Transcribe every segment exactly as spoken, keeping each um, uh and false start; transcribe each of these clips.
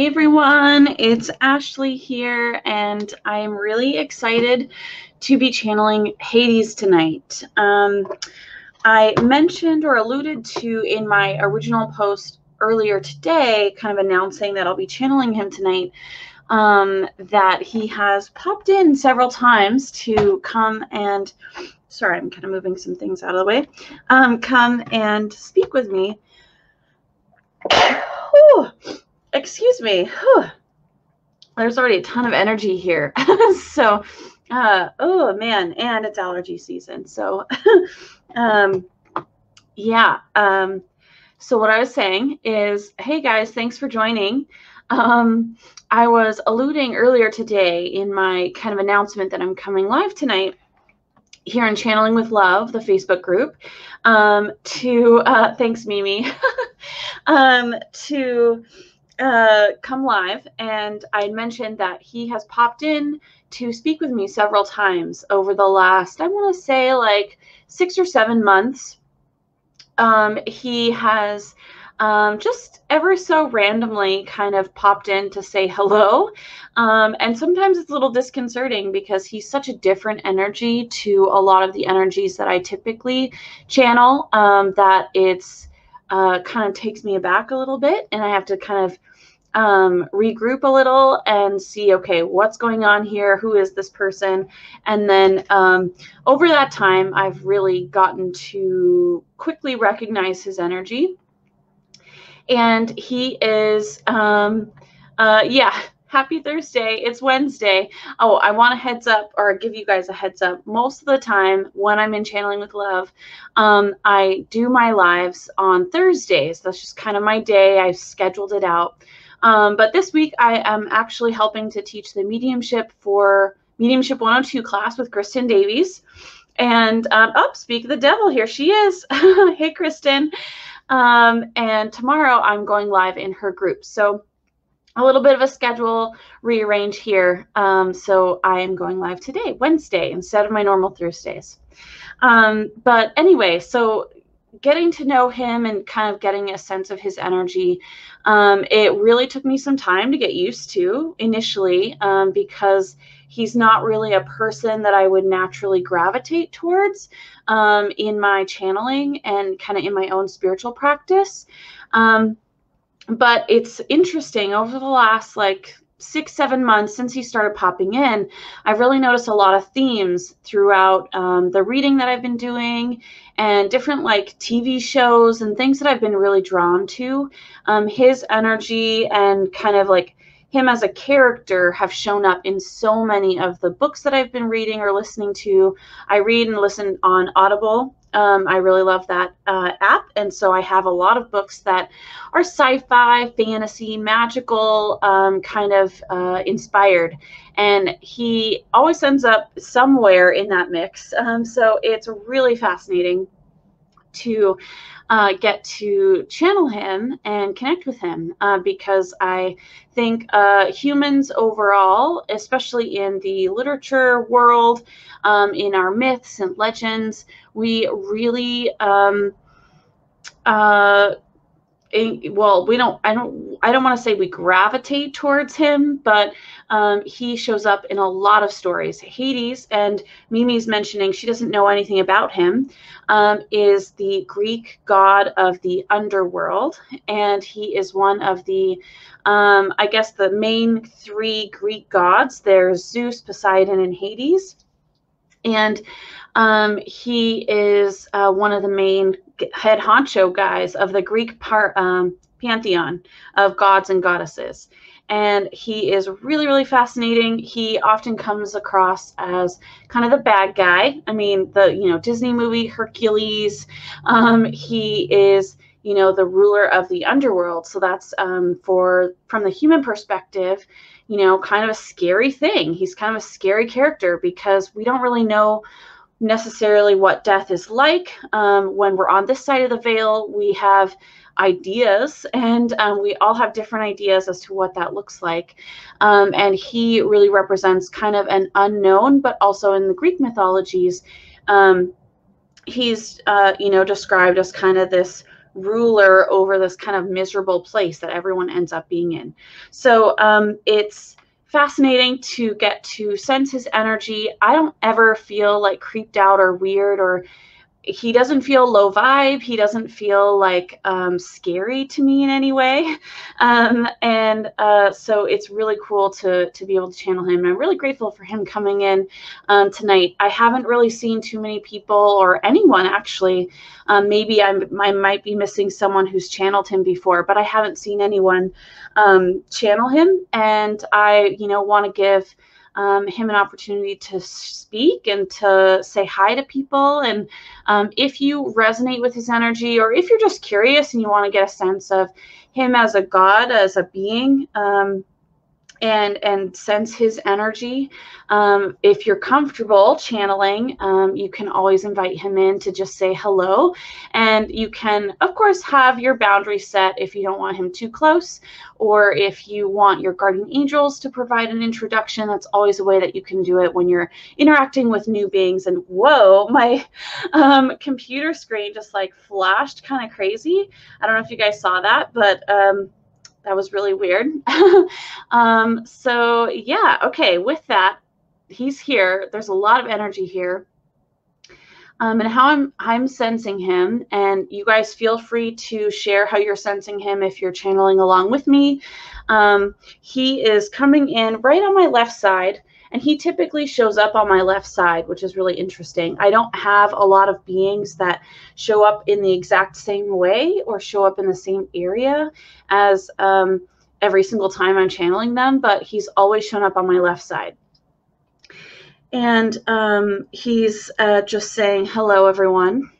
Hey everyone, it's Ashley here, and I'm really excited to be channeling Hades tonight. Um, I mentioned or alluded to in my original post earlier today, kind of announcing that I'll be channeling him tonight, um, that he has popped in several times to come and, sorry, I'm kind of moving some things out of the way, um, come and speak with me. Ooh. Excuse me. Whew. There's already a ton of energy here. so, uh, oh man, and it's allergy season. So, um, yeah. Um, so what I was saying is, hey guys, thanks for joining. Um, I was alluding earlier today in my kind of announcement that I'm coming live tonight here in Channeling with Love, the Facebook group, um, to, uh, thanks Mimi, um, to, Uh, come live, and I mentioned that he has popped in to speak with me several times over the last, I want to say like six or seven months. Um, he has um, just ever so randomly kind of popped in to say hello. Um, and sometimes it's a little disconcerting because he's such a different energy to a lot of the energies that I typically channel, um, that it's uh, kind of takes me aback a little bit, and I have to kind of um, regroup a little and see, okay, what's going on here? Who is this person? And then, um, over that time, I've really gotten to quickly recognize his energy, and he is, um, uh, yeah. Happy Thursday. It's Wednesday. Oh, I want a heads up, or give you guys a heads up. Most of the time when I'm in Channeling with Love, um, I do my lives on Thursdays. That's just kind of my day. I've scheduled it out. Um, but this week I am actually helping to teach the mediumship for Mediumship one oh two class with Kristen Davies. And um, oh, speak of the devil, here she is. Hey, Kristen. Um, and tomorrow I'm going live in her group. So a little bit of a schedule rearrange here. Um, so I am going live today, Wednesday, instead of my normal Thursdays. Um, but anyway, so getting to know him and kind of getting a sense of his energy, um, it really took me some time to get used to initially, um, because he's not really a person that I would naturally gravitate towards um, in my channeling and kind of in my own spiritual practice. Um, But it's interesting, over the last like six, seven months since he started popping in, I've really noticed a lot of themes throughout um, the reading that I've been doing and different like T V shows and things that I've been really drawn to. Um, his energy and kind of like him as a character have shown up in so many of the books that I've been reading or listening to. I read and listen on Audible. Um, I really love that uh, app, and so I have a lot of books that are sci-fi, fantasy, magical, um, kind of uh, inspired, and he always ends up somewhere in that mix, um, so it's really fascinating to uh, get to channel him and connect with him, uh, because I think uh, humans overall, especially in the literature world, um, in our myths and legends, we really, um, uh, in, well, we don't, I don't, I don't want to say we gravitate towards him, but um, he shows up in a lot of stories. Hades, and Mimi's mentioning she doesn't know anything about him, um, is the Greek god of the underworld, and he is one of the, um, I guess, the main three Greek gods. There's Zeus, Poseidon, and Hades, and um, he is uh, one of the main head honcho guys of the Greek par, um, pantheon of gods and goddesses. And he is really, really fascinating. He often comes across as kind of the bad guy. I mean, the, you know, Disney movie Hercules, um, he is, you know, the ruler of the underworld. So that's, um, for, from the human perspective, you know, kind of a scary thing. He's kind of a scary character because we don't really know necessarily what death is like. Um, when we're on this side of the veil, we have ideas, and um, we all have different ideas as to what that looks like. Um, and he really represents kind of an unknown, but also in the Greek mythologies, um, he's, uh, you know, described as kind of this ruler over this kind of miserable place that everyone ends up being in. So um, it's fascinating to get to sense his energy. I don't ever feel like creeped out or weird, or he doesn't feel low vibe. He doesn't feel like um, scary to me in any way. Um, and uh, so it's really cool to, to be able to channel him. And I'm really grateful for him coming in um, tonight. I haven't really seen too many people or anyone actually. Um, maybe I'm, I might be missing someone who's channeled him before, but I haven't seen anyone um, channel him. And I, you know, want to give Um, him an opportunity to speak and to say hi to people. And um, if you resonate with his energy, or if you're just curious and you want to get a sense of him as a god, as a being, um, and and sense his energy, um, if you're comfortable channeling, um, you can always invite him in to just say hello. And you can, of course, have your boundary set if you don't want him too close, or if you want your guardian angels to provide an introduction. That's always a way that you can do it when you're interacting with new beings. And whoa, my um, computer screen just like flashed kind of crazy. I don't know if you guys saw that, but um, that was really weird. um, so yeah, okay, with that, he's here. There's a lot of energy here. Um, and how I'm, I'm sensing him, and you guys feel free to share how you're sensing him if you're channeling along with me. Um, he is coming in right on my left side, and he typically shows up on my left side, which is really interesting. I don't have a lot of beings that show up in the exact same way or show up in the same area as um, every single time I'm channeling them, but he's always shown up on my left side. And um, he's uh, just saying, hello, everyone.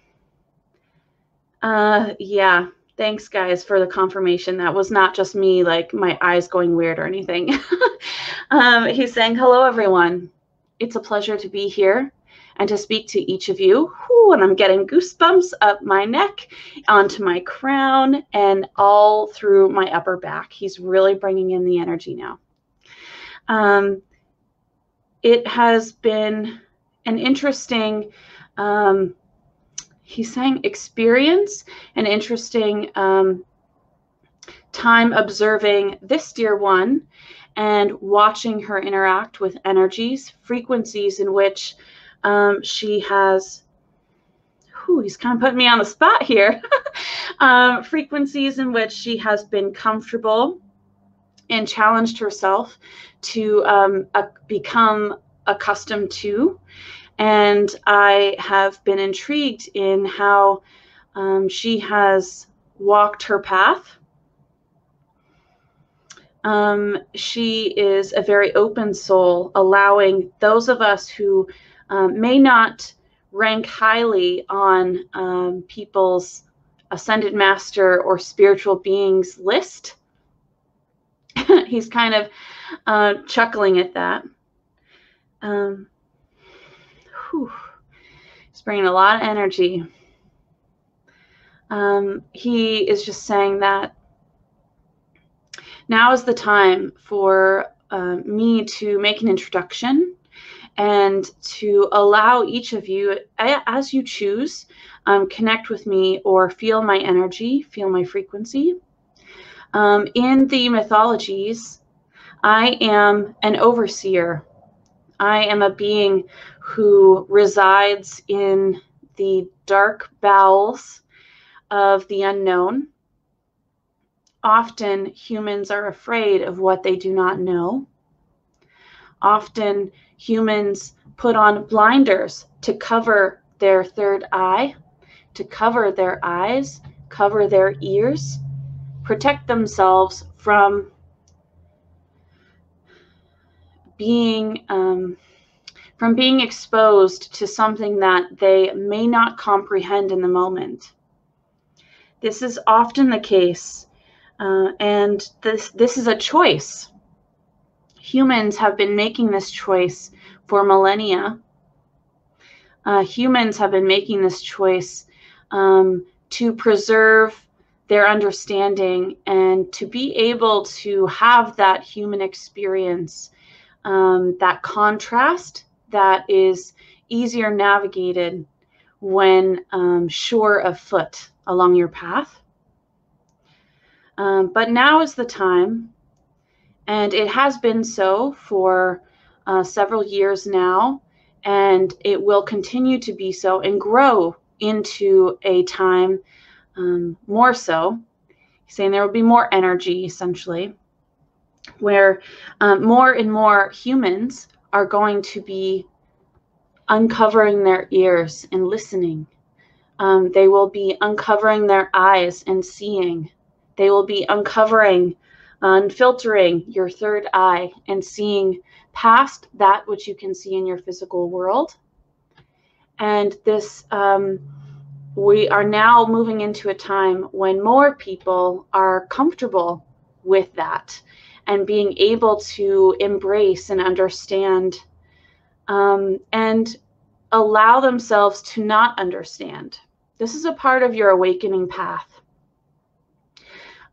Uh, yeah, thanks, guys, for the confirmation. That was not just me, like, my eyes going weird or anything. um, he's saying, hello, everyone. It's a pleasure to be here and to speak to each of you. Ooh, and I'm getting goosebumps up my neck, onto my crown, and all through my upper back. He's really bringing in the energy now. Um, It has been an interesting, um, he's saying, experience, an interesting um, time observing this dear one and watching her interact with energies, frequencies in which um, she has, whew, he's kind of putting me on the spot here, um, frequencies in which she has been comfortable and challenged herself to um, uh, become accustomed to. And I have been intrigued in how um, she has walked her path. Um, she is a very open soul, allowing those of us who um, may not rank highly on um, people's ascended master or spiritual beings list. He's kind of uh, chuckling at that. Um, whew. He's bringing a lot of energy. Um, he is just saying that now is the time for uh, me to make an introduction and to allow each of you, as you choose, um, connect with me or feel my energy, feel my frequency. Um, in the mythologies, I am an overseer. I am a being who resides in the dark bowels of the unknown. Often humans are afraid of what they do not know. Often humans put on blinders to cover their third eye, to cover their eyes, cover their ears, protect themselves from being um, from being exposed to something that they may not comprehend in the moment. This is often the case, uh, and this this is a choice. Humans have been making this choice for millennia. Uh, humans have been making this choice um, to preserve their understanding and to be able to have that human experience, um, that contrast that is easier navigated when um, sure of foot. along your path. Um, but now is the time, and it has been so for uh, several years now, and it will continue to be so and grow into a time um, more so. He's saying there will be more energy, essentially, where um, more and more humans are going to be uncovering their ears and listening. Um, they will be uncovering their eyes and seeing. They will be uncovering and filtering your third eye and seeing past that which you can see in your physical world. And this, um, we are now moving into a time when more people are comfortable with that and being able to embrace and understand um, and allow themselves to not understand. This is a part of your awakening path.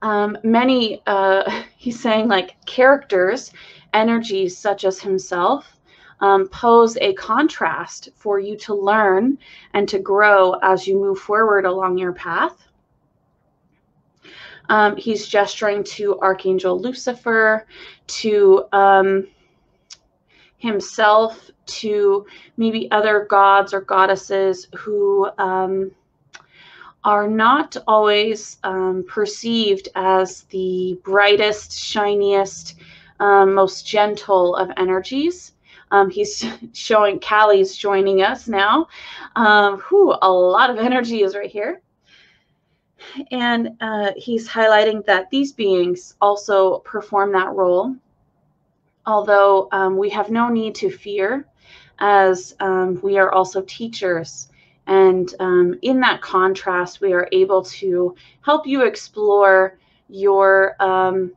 Um, many, uh, he's saying, like, characters, energies such as himself, um, pose a contrast for you to learn and to grow as you move forward along your path. Um, he's gesturing to Archangel Lucifer, to um, himself, to maybe other gods or goddesses who um, are not always um, perceived as the brightest, shiniest, um, most gentle of energies. Um, he's showing, Callie's joining us now. Um, whew, a lot of energy is right here. And uh, he's highlighting that these beings also perform that role, although um, we have no need to fear, as um, we are also teachers. And um, in that contrast, we are able to help you explore your, um,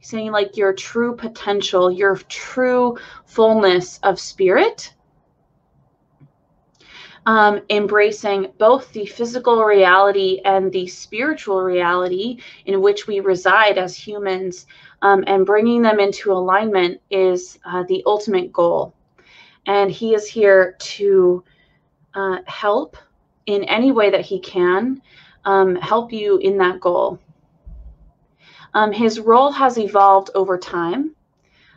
saying like your true potential, your true fullness of spirit. Um, embracing both the physical reality and the spiritual reality in which we reside as humans, um, and bringing them into alignment is uh, the ultimate goal. And he is here to uh, help in any way that he can, um, help you in that goal. Um, his role has evolved over time.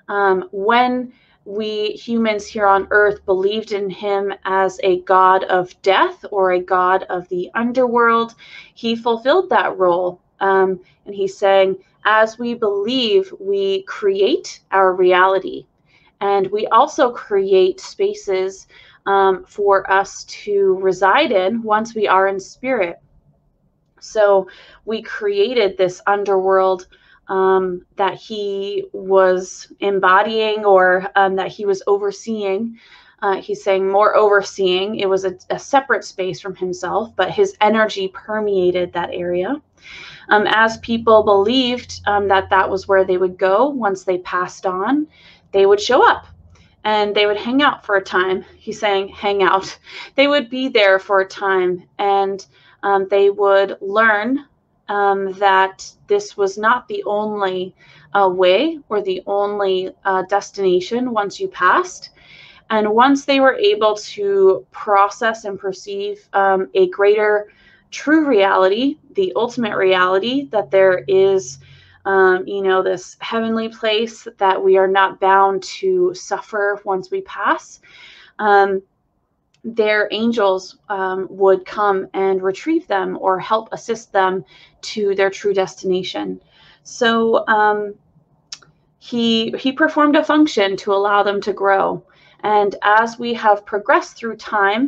Um, when we humans here on earth believed in him as a god of death or a god of the underworld, he fulfilled that role. Um, and he's saying, as we believe, we create our reality. And we also create spaces um, for us to reside in once we are in spirit. So we created this underworld Um, that he was embodying, or um, that he was overseeing. Uh, he's saying more overseeing. It was a, a separate space from himself, but his energy permeated that area. Um, as people believed um, that that was where they would go once they passed on, they would show up and they would hang out for a time. He's saying hang out. They would be there for a time, and um, they would learn Um, that this was not the only uh, way or the only uh, destination once you passed. And once they were able to process and perceive um, a greater true reality, the ultimate reality, that there is, um, you know, this heavenly place that we are not bound to suffer once we pass, um, their angels um, would come and retrieve them or help assist them to their true destination. So um, he, he performed a function to allow them to grow. And as we have progressed through time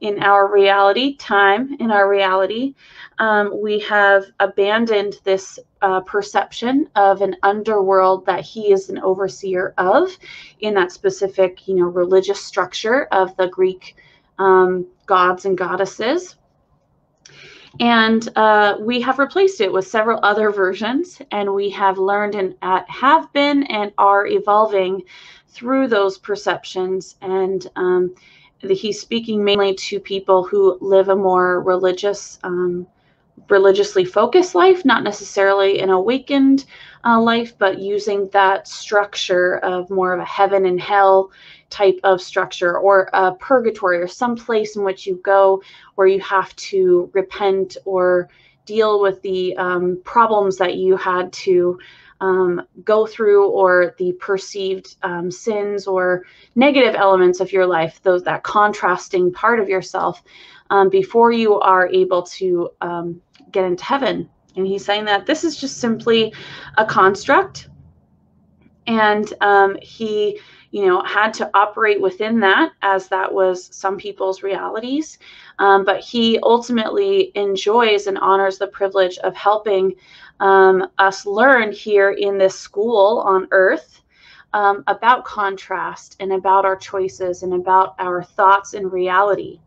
in our reality, time in our reality, um, we have abandoned this uh, perception of an underworld that he is an overseer of in that specific, you know, religious structure of the Greek Um, gods and goddesses. And uh, we have replaced it with several other versions, and we have learned and uh, have been and are evolving through those perceptions. And um, the, he's speaking mainly to people who live a more religious um, religiously focused life, not necessarily an awakened uh, life, but using that structure of more of a heaven and hell type of structure, or a purgatory, or some place in which you go where you have to repent or deal with the um, problems that you had to um, go through, or the perceived um, sins or negative elements of your life, those, that contrasting part of yourself, um, before you are able to um, get into heaven. And he's saying that this is just simply a construct, and um, he, you know, had to operate within that, as that was some people's realities. Um, but he ultimately enjoys and honors the privilege of helping um, us learn here in this school on earth um, about contrast, and about our choices, and about our thoughts and reality.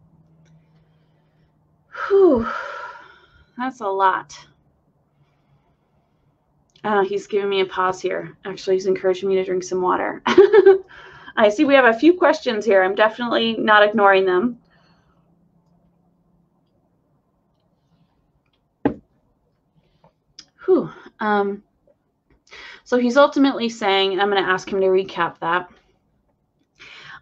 Whew, that's a lot. Uh, he's giving me a pause here. Actually, he's encouraging me to drink some water. I see we have a few questions here. I'm definitely not ignoring them. Whew. Um, so he's ultimately saying, and I'm going to ask him to recap that.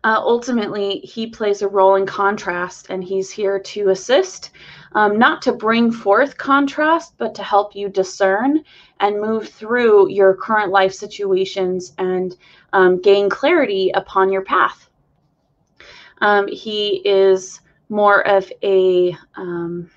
Uh, ultimately, he plays a role in contrast, and he's here to assist, um, not to bring forth contrast, but to help you discern and move through your current life situations and um, gain clarity upon your path. Um, he is more of a um,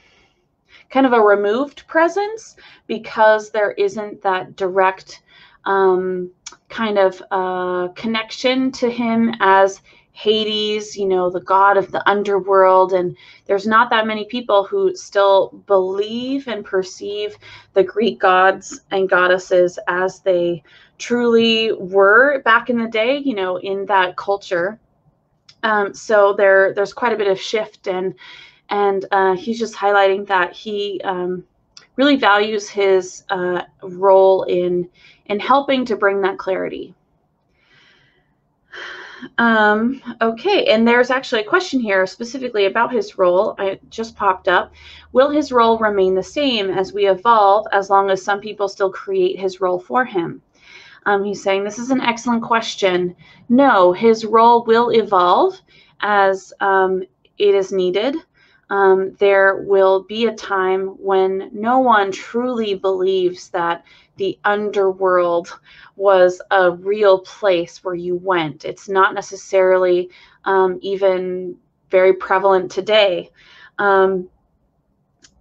kind of a removed presence, because there isn't that direct um, kind of uh, connection to him as Hades, you know, the god of the underworld. And there's not that many people who still believe and perceive the Greek gods and goddesses as they truly were back in the day, you know, in that culture. Um, so there, there's quite a bit of shift, and and uh, he's just highlighting that he um, really values his uh, role in in helping to bring that clarity. Um, okay, and there's actually a question here specifically about his role. It just popped up. Will his role remain the same as we evolve, as long as some people still create his role for him? Um, he's saying this is an excellent question. No, his role will evolve as um, it is needed. Um, there will be a time when no one truly believes that the underworld was a real place where you went. It's not necessarily um, even very prevalent today. Um,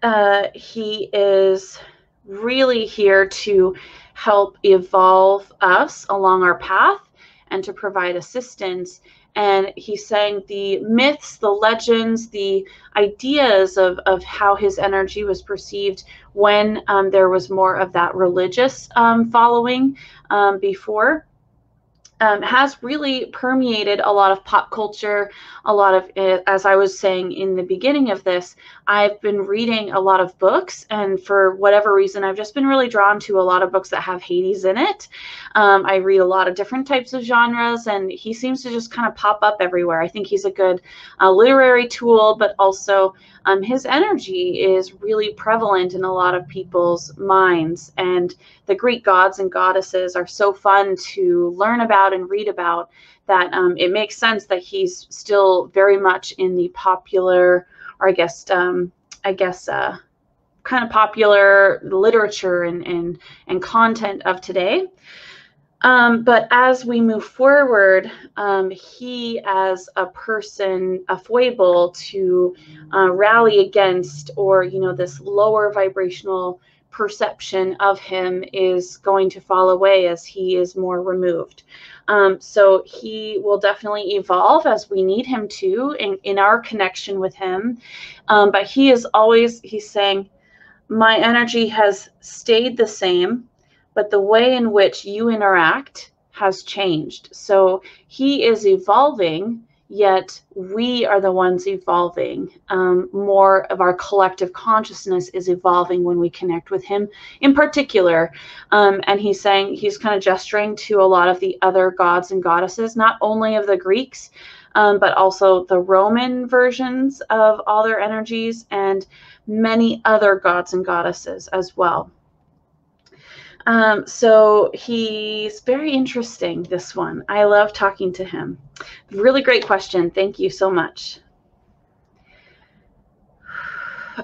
uh, he is really here to help evolve us along our path and to provide assistance. And he's saying the myths, the legends, the ideas of, of how his energy was perceived when um, there was more of that religious um, following um, before um, has really permeated a lot of pop culture, a lot of it. As I was saying in the beginning of this, I've been reading a lot of books, and for whatever reason, I've just been really drawn to a lot of books that have Hades in it. Um, I read a lot of different types of genres, and he seems to just kind of pop up everywhere. I think he's a good uh, literary tool, but also um, his energy is really prevalent in a lot of people's minds, and the Greek gods and goddesses are so fun to learn about and read about that um, it makes sense that he's still very much in the popular, or I guess, um, I guess, uh, kind of popular literature and and and content of today. Um, but as we move forward, um, he, as a person, a foible to uh, rally against, or you know, this lower vibrational perception of him is going to fall away as he is more removed. Um, so he will definitely evolve as we need him to in, in our connection with him. Um, but he is always, he's saying, my energy has stayed the same, but the way in which you interact has changed. So he is evolving, yet we are the ones evolving. Um, more of our collective consciousness is evolving when we connect with him in particular. Um, and he's saying, he's kind of gesturing to a lot of the other gods and goddesses, not only of the Greeks, um, but also the Roman versions of all their energies and many other gods and goddesses as well. Um, so he's very interesting, this one. I love talking to him. Really great question. Thank you so much.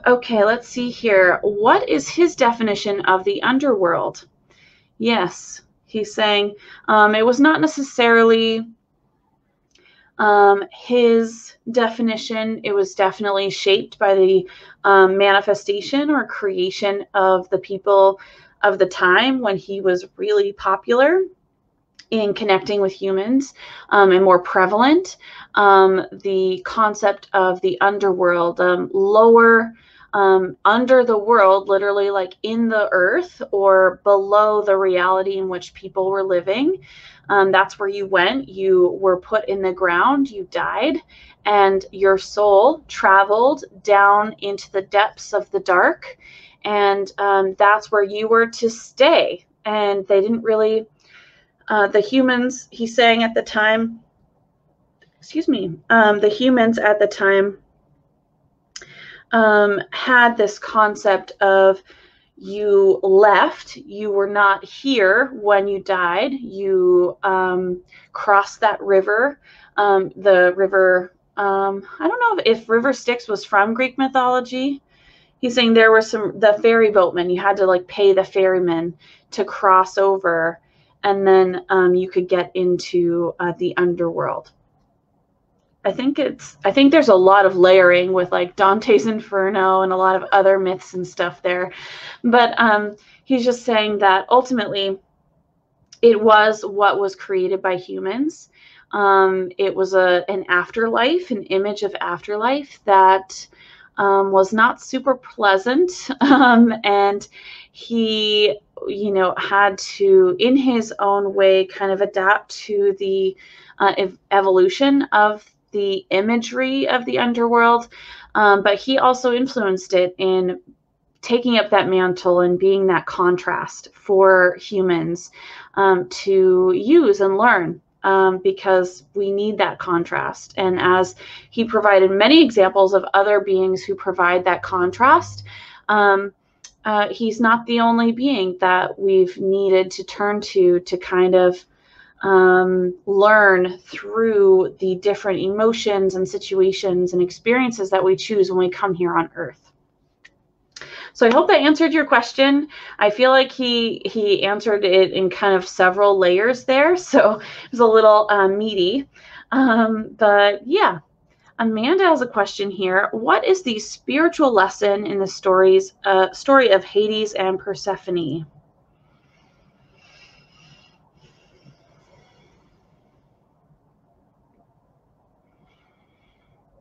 Okay, let's see here. What is his definition of the underworld? Yes, he's saying um, it was not necessarily um, his definition. It was definitely shaped by the um, manifestation or creation of the people of the time when he was really popular in connecting with humans um, and more prevalent. Um, the concept of the underworld, um, lower um, under the world, literally like in the earth or below the reality in which people were living. Um, that's where you went. You were put in the ground, you died, and your soul traveled down into the depths of the dark. And um, that's where you were to stay. And they didn't really, uh, the humans, he's saying at the time, excuse me, um, the humans at the time um, had this concept of you left, you were not here when you died, you um, crossed that river, um, the river, um, I don't know if River Styx was from Greek mythology. He's saying there were some, the ferry boatmen, you had to like pay the ferryman to cross over, and then um, you could get into uh, the underworld. I think it's, I think there's a lot of layering with like Dante's Inferno and a lot of other myths and stuff there. But um, he's just saying that ultimately it was what was created by humans. Um, it was a, an afterlife, an image of afterlife that Um, was not super pleasant, um, and he, you know, had to, in his own way, kind of adapt to the uh, ev evolution of the imagery of the underworld, um, but he also influenced it in taking up that mantle and being that contrast for humans um, to use and learn. Um, because we need that contrast. And as he provided many examples of other beings who provide that contrast, um, uh, he's not the only being that we've needed to turn to to kind of um, learn through the different emotions and situations and experiences that we choose when we come here on Earth. So I hope that answered your question. I feel like he he answered it in kind of several layers there, so it was a little uh, meaty. Um, but yeah, Amanda has a question here. What is the spiritual lesson in the stories uh, story of Hades and Persephone?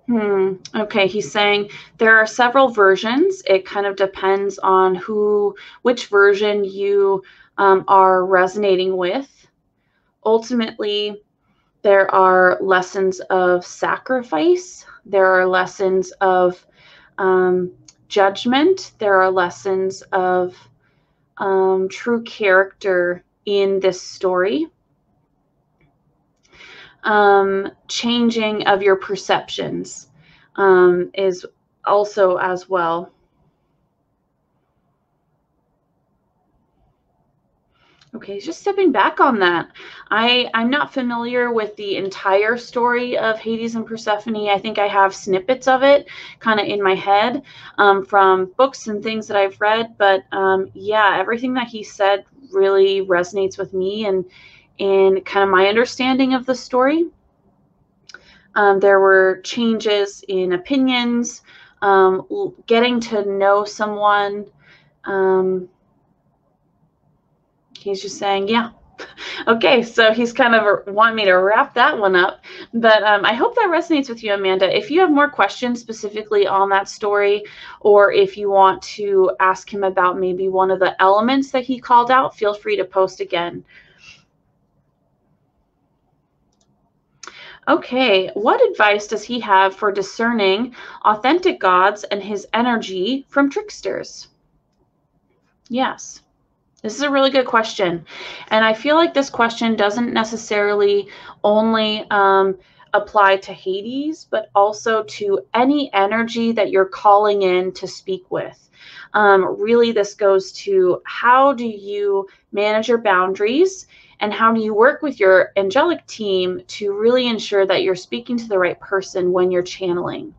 Hmm. Okay. He's saying there are several versions. It kind of depends on who, which version you um, are resonating with. Ultimately, there are lessons of sacrifice. There are lessons of um, judgment. There are lessons of um, true character in this story. Um, changing of your perceptions um, is also as well. Okay, just stepping back on that. I, I'm not familiar with the entire story of Hades and Persephone. I think I have snippets of it kind of in my head um, from books and things that I've read. But um, yeah, everything that he said really resonates with me and in kind of my understanding of the story. Um, there were changes in opinions, um, getting to know someone. Um, he's just saying, yeah. Okay, so he's kind of wanting me to wrap that one up. But um, I hope that resonates with you, Amanda. If you have more questions specifically on that story, or if you want to ask him about maybe one of the elements that he called out, feel free to post again. Okay, what advice does he have for discerning authentic gods and his energy from tricksters? Yes, this is a really good question. And I feel like this question doesn't necessarily only um, apply to Hades, but also to any energy that you're calling in to speak with. Um, really, this goes to how do you manage your boundaries and how do you work with your angelic team to really ensure that you're speaking to the right person when you're channeling.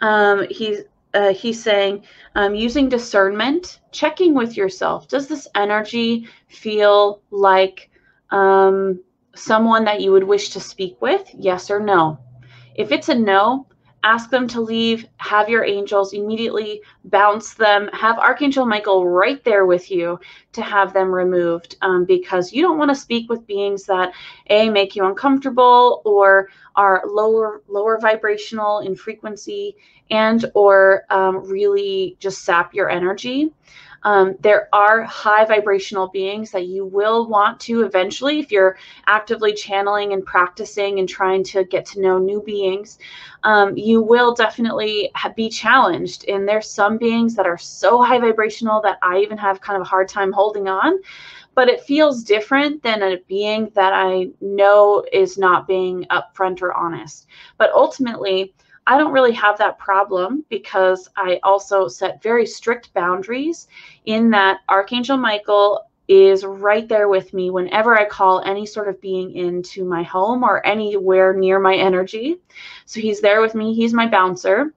Um, he's, uh, he's saying, um, using discernment, checking with yourself. Does this energy feel like um, someone that you would wish to speak with? Yes or no? If it's a no, ask them to leave, have your angels immediately bounce them, have Archangel Michael right there with you to have them removed, um, because you don't want to speak with beings that A, make you uncomfortable or are lower, lower vibrational in frequency and or um, really just sap your energy. Um, there are high vibrational beings that you will want to eventually, if you're actively channeling and practicing and trying to get to know new beings, um, you will definitely be challenged. And there's some beings that are so high vibrational that I even have kind of a hard time holding on, but it feels different than a being that I know is not being upfront or honest. But ultimately, I don't really have that problem because I also set very strict boundaries in that Archangel Michael is right there with me whenever I call any sort of being into my home or anywhere near my energy. So he's there with me. He's my bouncer.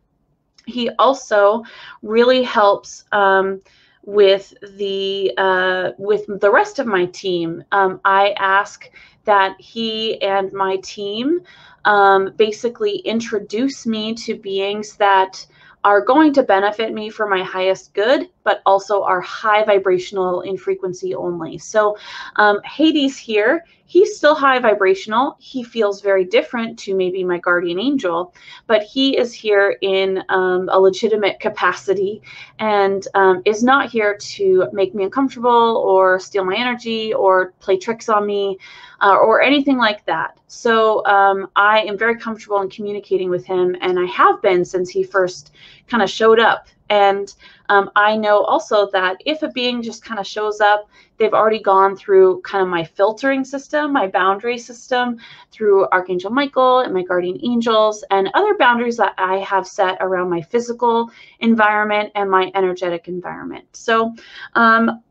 He also really helps um, with the uh, with the rest of my team. Um, I ask that he and my team um, basically introduce me to beings that are going to benefit me for my highest good, but also are high vibrational in frequency only. So um, Hades here, he's still high vibrational. He feels very different to maybe my guardian angel, but he is here in um, a legitimate capacity and um, is not here to make me uncomfortable or steal my energy or play tricks on me uh, or anything like that. So um, I am very comfortable in communicating with him, and I have been since he first kind of showed up. And um, I know also that if a being just kind of shows up, they've already gone through kind of my filtering system, my boundary system through Archangel Michael and my guardian angels and other boundaries that I have set around my physical environment and my energetic environment. So um,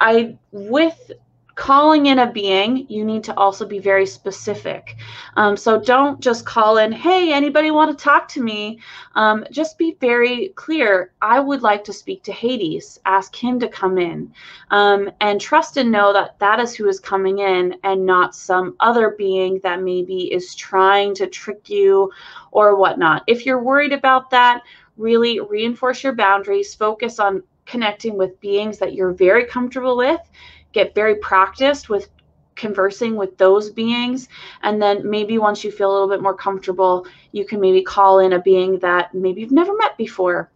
I, with calling in a being, you need to also be very specific. Um, so don't just call in, hey, anybody want to talk to me? Um, just be very clear. I would like to speak to Hades. Ask him to come in, um, and trust and know that that is who is coming in and not some other being that maybe is trying to trick you or whatnot. If you're worried about that, really reinforce your boundaries. Focus on connecting with beings that you're very comfortable with. Get very practiced with conversing with those beings. And then maybe once you feel a little bit more comfortable, you can maybe call in a being that maybe you've never met before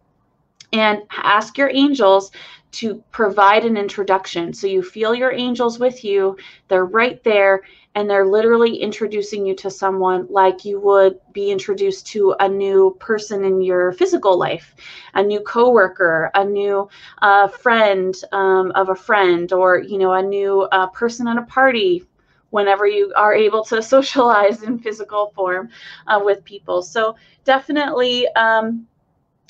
and ask your angels to provide an introduction. So you feel your angels with you. They're right there, and they're literally introducing you to someone like you would be introduced to a new person in your physical life, a new coworker, a new uh, friend um, of a friend, or you know, a new uh, person at a party, whenever you are able to socialize in physical form uh, with people. So definitely, um,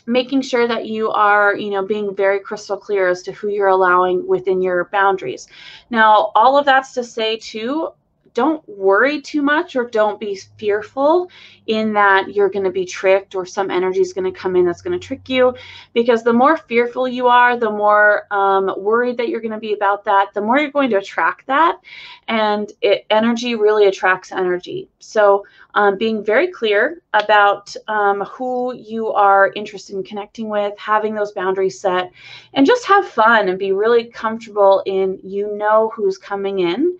making sure that you are, you know, being very crystal clear as to who you're allowing within your boundaries. Now, all of that's to say too, don't worry too much or don't be fearful in that you're going to be tricked or some energy is going to come in that's going to trick you, because the more fearful you are, the more um, worried that you're going to be about that, the more you're going to attract that. And it, energy really attracts energy. So um, being very clear about um, who you are interested in connecting with, having those boundaries set, and just have fun and be really comfortable in, you know, who's coming in.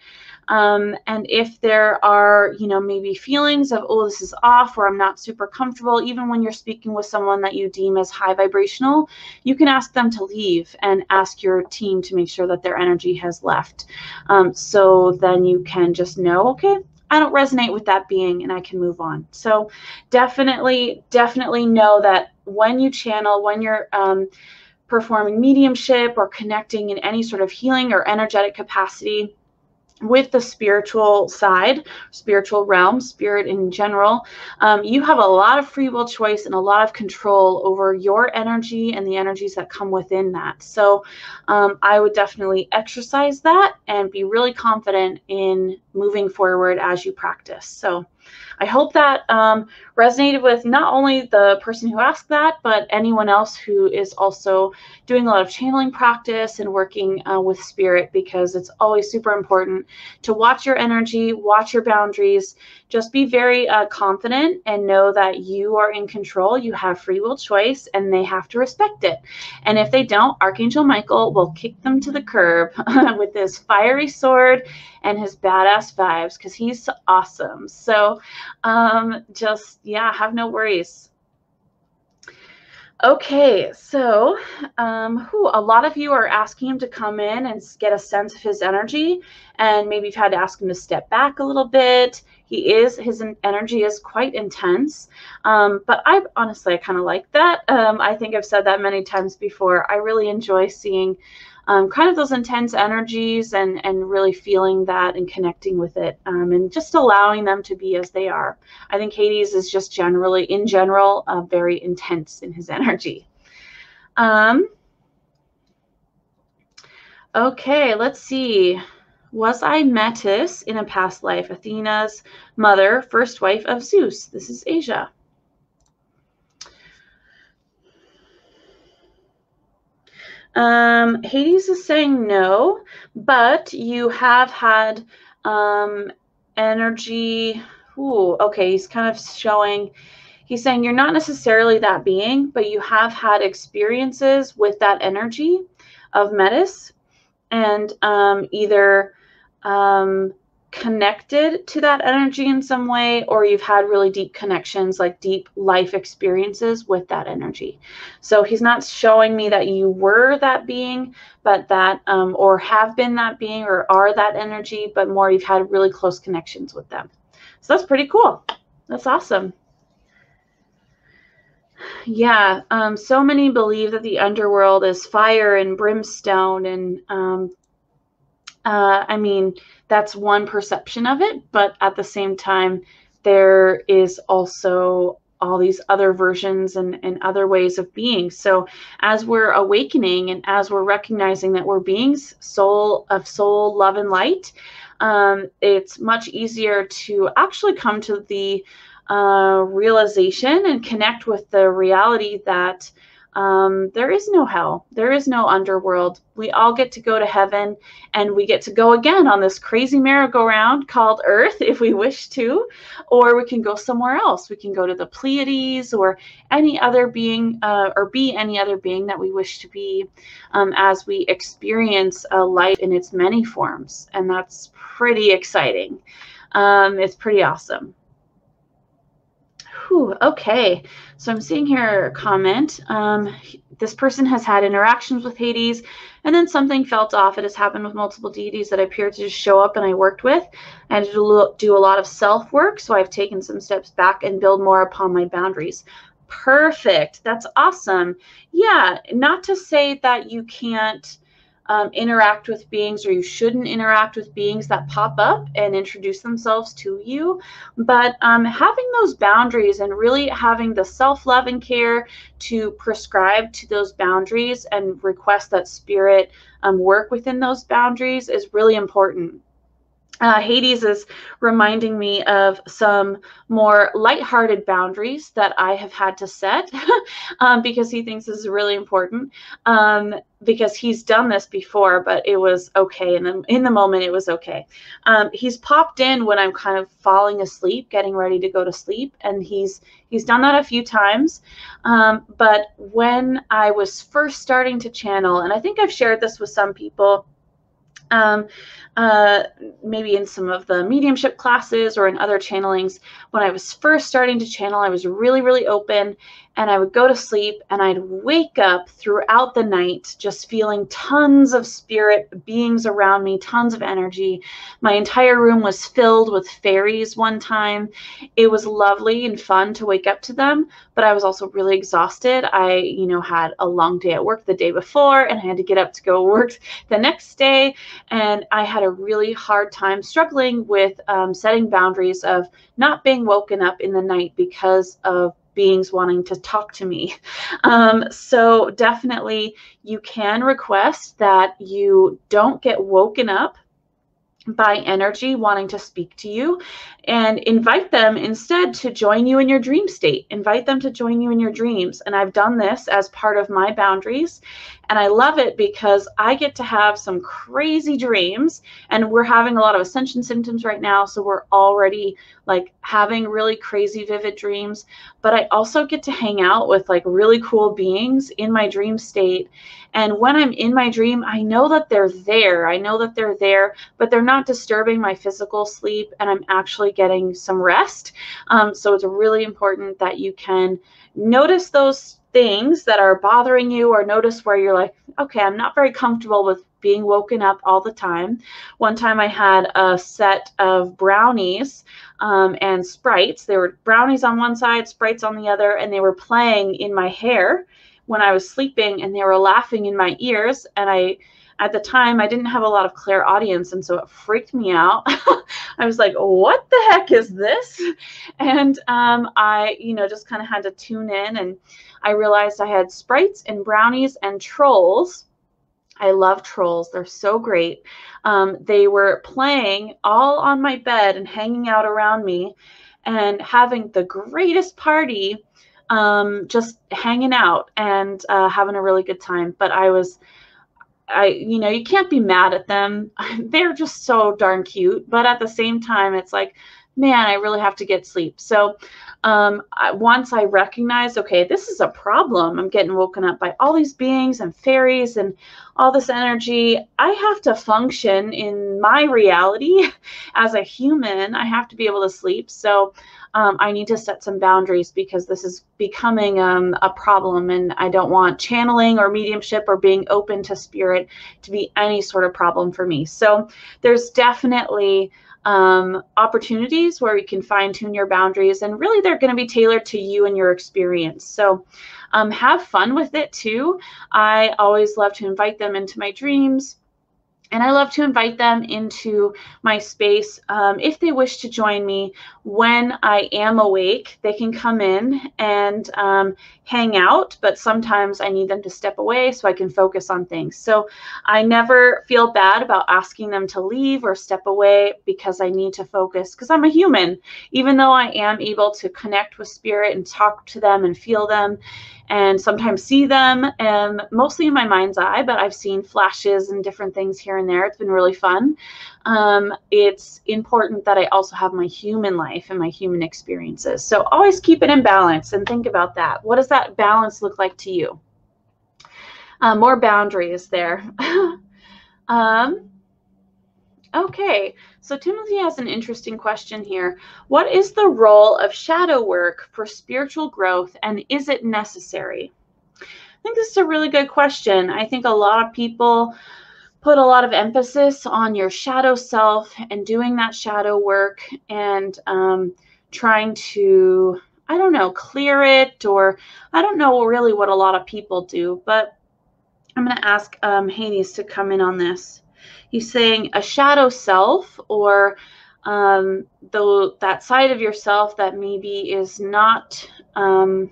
Um, and if there are, you know, maybe feelings of, oh, this is off, or I'm not super comfortable, even when you're speaking with someone that you deem as high vibrational, you can ask them to leave and ask your team to make sure that their energy has left. Um, so then you can just know, okay, I don't resonate with that being and I can move on. So definitely, definitely know that when you channel, when you're, um, performing mediumship or connecting in any sort of healing or energetic capacity, with the spiritual side, spiritual realm, spirit in general, um, you have a lot of free will choice and a lot of control over your energy and the energies that come within that. So um, I would definitely exercise that and be really confident in moving forward as you practice. So I hope that um, resonated with not only the person who asked that, but anyone else who is also doing a lot of channeling practice and working uh, with spirit, because it's always super important to watch your energy, watch your boundaries, just be very uh, confident and know that you are in control, you have free will choice, and they have to respect it. And if they don't, Archangel Michael will kick them to the curb with his fiery sword and his badass vibes, because he's awesome. So um, just, yeah, have no worries. Okay, so um, whew, a lot of you are asking him to come in and get a sense of his energy, and maybe you've had to ask him to step back a little bit. He is, his energy is quite intense, um, but I honestly, I kind of like that. Um, I think I've said that many times before. I really enjoy seeing Um, kind of those intense energies and, and really feeling that and connecting with it, um, and just allowing them to be as they are. I think Hades is just generally, in general, uh, very intense in his energy. Um, okay, let's see. Was I Metis in a past life? Athena's mother, first wife of Zeus. This is Asia. Um, Hades is saying no, but you have had um, energy. Ooh, okay, he's kind of showing, he's saying you're not necessarily that being, but you have had experiences with that energy of Metis, and um, either um, connected to that energy in some way, or you've had really deep connections, like deep life experiences with that energy. So he's not showing me that you were that being, but that um, or have been that being or are that energy, but more you've had really close connections with them. So that's pretty cool. That's awesome. Yeah, um, so many believe that the underworld is fire and brimstone, and um, uh, I mean, that's one perception of it, but at the same time, there is also all these other versions and, and other ways of being. So as we're awakening and as we're recognizing that we're beings soul of soul, love, and light, um, it's much easier to actually come to the uh, realization and connect with the reality that Um, there is no hell. There is no underworld. We all get to go to heaven, and we get to go again on this crazy merry-go-round called Earth if we wish to, or we can go somewhere else. We can go to the Pleiades or any other being, uh, or be any other being that we wish to be, um, as we experience uh, life in its many forms. And that's pretty exciting. Um, it's pretty awesome. Ooh, okay, so I'm seeing here a comment. Um, this person has had interactions with Hades, and then something felt off. It has happened with multiple deities that appear to just show up and I worked with. I had to do a lot of self-work, so I've taken some steps back and build more upon my boundaries. Perfect. That's awesome. Yeah, not to say that you can't Um, interact with beings, or you shouldn't interact with beings that pop up and introduce themselves to you. But um, having those boundaries and really having the self-love and care to prescribe to those boundaries and request that spirit um, work within those boundaries is really important. Uh, Hades is reminding me of some more lighthearted boundaries that I have had to set um, because he thinks this is really important, um, because he's done this before, but it was okay. And then in the moment, it was okay. Um, he's popped in when I'm kind of falling asleep, getting ready to go to sleep. And he's, he's done that a few times. Um, but when I was first starting to channel, and I think I've shared this with some people, Um, uh, maybe in some of the mediumship classes or in other channelings, when I was first starting to channel, I was really, really open, and I would go to sleep, and I'd wake up throughout the night just feeling tons of spirit beings around me, tons of energy. My entire room was filled with fairies one time. It was lovely and fun to wake up to them, but I was also really exhausted. I, you know, had a long day at work the day before, and I had to get up to go work the next day, and I had a really hard time struggling with um, setting boundaries of not being woken up in the night because of beings wanting to talk to me. Um, so definitely you can request that you don't get woken up by energy wanting to speak to you, and invite them instead to join you in your dream state. Invite them to join you in your dreams. And I've done this as part of my boundaries, and I love it because I get to have some crazy dreams, and we're having a lot of ascension symptoms right now. So we're already like having really crazy vivid dreams, but I also get to hang out with like really cool beings in my dream state. And when I'm in my dream, I know that they're there. I know that they're there, but they're not disturbing my physical sleep, and I'm actually getting some rest. Um, so it's really important that you can notice those things that are bothering you, or notice where you're like, okay, I'm not very comfortable with being woken up all the time. One time I had a set of brownies um, and sprites. There were brownies on one side, sprites on the other, and they were playing in my hair when I was sleeping, and they were laughing in my ears. And I, at the time, I didn't have a lot of clairaudience, and so it freaked me out. I was like, what the heck is this? And um, I, you know, just kind of had to tune in, and I realized I had sprites and brownies and trolls. I love trolls. They're so great. Um, they were playing all on my bed and hanging out around me and having the greatest party, um, just hanging out and uh, having a really good time. But I was... I, you know, you can't be mad at them. They're just so darn cute. But at the same time, it's like, man, I really have to get sleep. So um, I, once I recognized, okay, this is a problem. I'm getting woken up by all these beings and fairies and all this energy. I have to function in my reality as a human. I have to be able to sleep. So um, I need to set some boundaries, because this is becoming um, a problem, and I don't want channeling or mediumship or being open to spirit to be any sort of problem for me. So there's definitely Um, opportunities where you can fine tune your boundaries, and really they're going to be tailored to you and your experience. So um, have fun with it too. I always love to invite them into my dreams, and I love to invite them into my space. Um, if they wish to join me when I am awake, they can come in and um, hang out, but sometimes I need them to step away so I can focus on things. So I never feel bad about asking them to leave or step away, because I need to focus, because I'm a human. Even though I am able to connect with spirit and talk to them and feel them and sometimes see them, and mostly in my mind's eye, but I've seen flashes and different things here and there. It's been really fun. Um, it's important that I also have my human life and my human experiences. So always keep it in balance and think about that. What does that balance look like to you? Uh, more boundaries there. um, okay, so Timothy has an interesting question here. What is the role of shadow work for spiritual growth, and is it necessary? I think this is a really good question. I think a lot of people put a lot of emphasis on your shadow self and doing that shadow work and um, trying to, I don't know, clear it, or I don't know really what a lot of people do, but I'm going to ask um, Hades to come in on this. He's saying a shadow self, or um, the, that side of yourself that maybe is not um,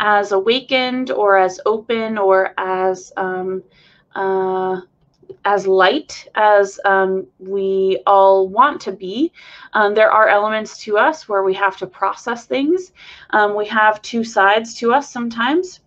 as awakened or as open or as... Um, Uh, as light as um, we all want to be. Um, there are elements to us where we have to process things. Um, we have two sides to us sometimes.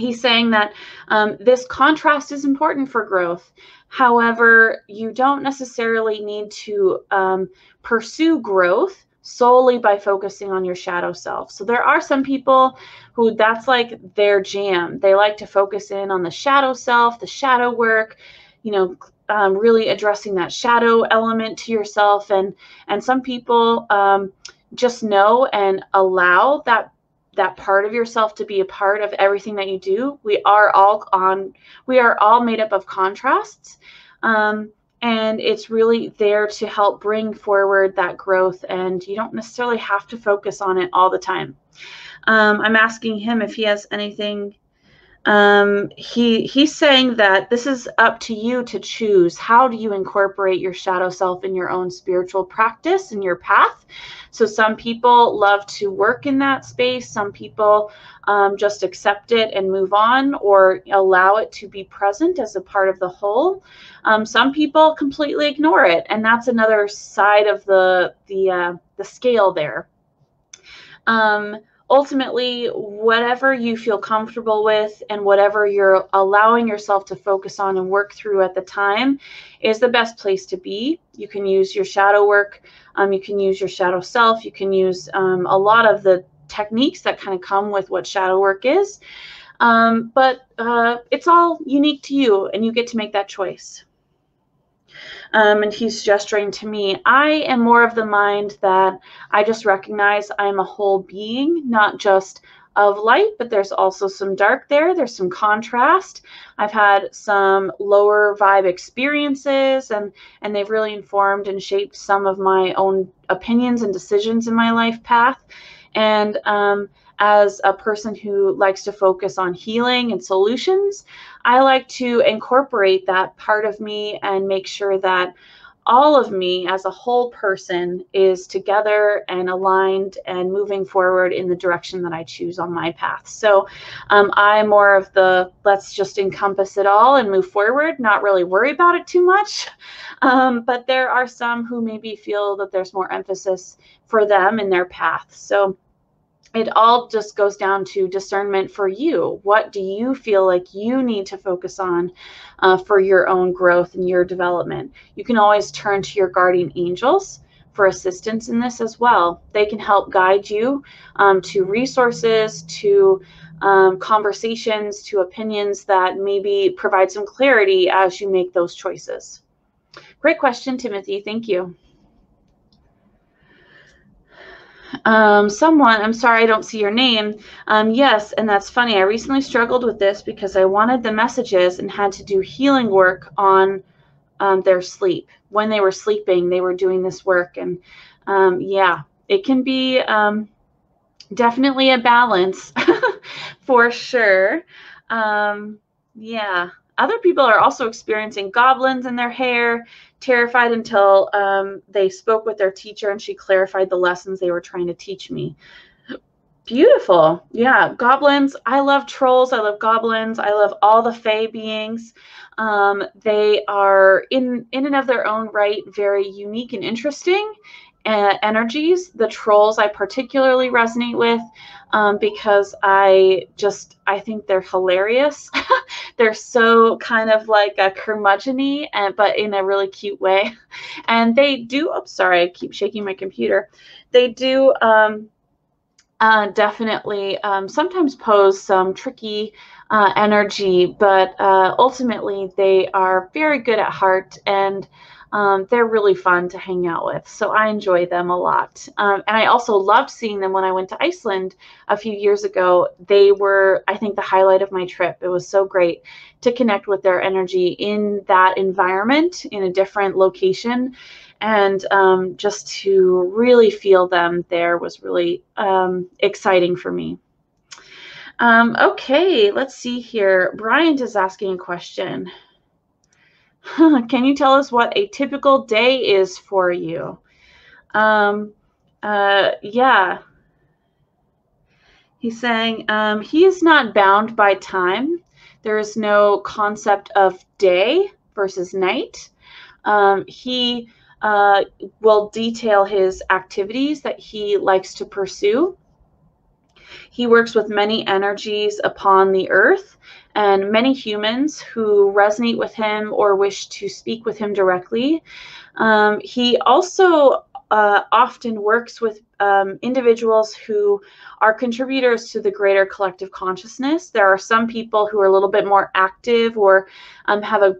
He's saying that um, this contrast is important for growth. However, you don't necessarily need to um, pursue growth solely by focusing on your shadow self. So there are some people who that's like their jam. They like to focus in on the shadow self, the shadow work, you know, um, really addressing that shadow element to yourself. And, and some people um, just know and allow that that part of yourself to be a part of everything that you do. We are all on, we are all made up of contrasts. Um, and it's really there to help bring forward that growth. And you don't necessarily have to focus on it all the time. Um, I'm asking him if he has anything. Um, he, he's saying that this is up to you to choose. How do you incorporate your shadow self in your own spiritual practice and your path? So some people love to work in that space. Some people um, just accept it and move on, or allow it to be present as a part of the whole. Um, some people completely ignore it. And that's another side of the, the, uh, the scale there. Um, Ultimately, whatever you feel comfortable with and whatever you're allowing yourself to focus on and work through at the time is the best place to be. You can use your shadow work. Um, you can use your shadow self. You can use um, a lot of the techniques that kind of come with what shadow work is. Um, but uh, it's all unique to you, and you get to make that choice. Um, and he's gesturing to me. I am more of the mind that I just recognize I'm a whole being, not just of light, but there's also some dark there. There's some contrast. I've had some lower vibe experiences, and, and they've really informed and shaped some of my own opinions and decisions in my life path. And um, as a person who likes to focus on healing and solutions, I like to incorporate that part of me and make sure that all of me as a whole person is together and aligned and moving forward in the direction that I choose on my path. So um, I'm more of the, let's just encompass it all and move forward, not really worry about it too much. Um, but there are some who maybe feel that there's more emphasis for them in their path. So it all just goes down to discernment for you. What do you feel like you need to focus on uh, for your own growth and your development? You can always turn to your guardian angels for assistance in this as well. They can help guide you um, to resources, to um, conversations, to opinions that maybe provide some clarity as you make those choices. Great question, Timothy. Thank you. Um, someone, I'm sorry, I don't see your name. Um, yes, and that's funny. I recently struggled with this because I wanted the messages and had to do healing work on um, their sleep. When they were sleeping, they were doing this work. And um, yeah, it can be um, definitely a balance for sure. Um, yeah. Other people are also experiencing goblins in their hair, terrified until um, they spoke with their teacher and she clarified the lessons they were trying to teach me. Beautiful. Yeah, goblins. I love trolls. I love goblins. I love all the fae beings. Um, they are in, in and of their own right, very unique and interesting uh, energies. The trolls I particularly resonate with um, because I just, I think they're hilarious. They're so kind of like a curmudgeon-y, and but in a really cute way. And they do, oops, sorry, I keep shaking my computer. They do um, uh, definitely um, sometimes pose some tricky uh, energy, but uh, ultimately they are very good at heart, and um, they're really fun to hang out with. So I enjoy them a lot. Um, and I also loved seeing them when I went to Iceland a few years ago. They were, I think, the highlight of my trip. It was so great to connect with their energy in that environment, in a different location. And um, just to really feel them there was really um, exciting for me. Um, okay, let's see here. Bryant is asking a question. Can you tell us what a typical day is for you? Um, uh, yeah. He's saying um, he is not bound by time. There is no concept of day versus night. Um, he uh, will detail his activities that he likes to pursue. He works with many energies upon the earth, and many humans who resonate with him or wish to speak with him directly. Um, he also uh, often works with um, individuals who are contributors to the greater collective consciousness. There are some people who are a little bit more active or um, have a,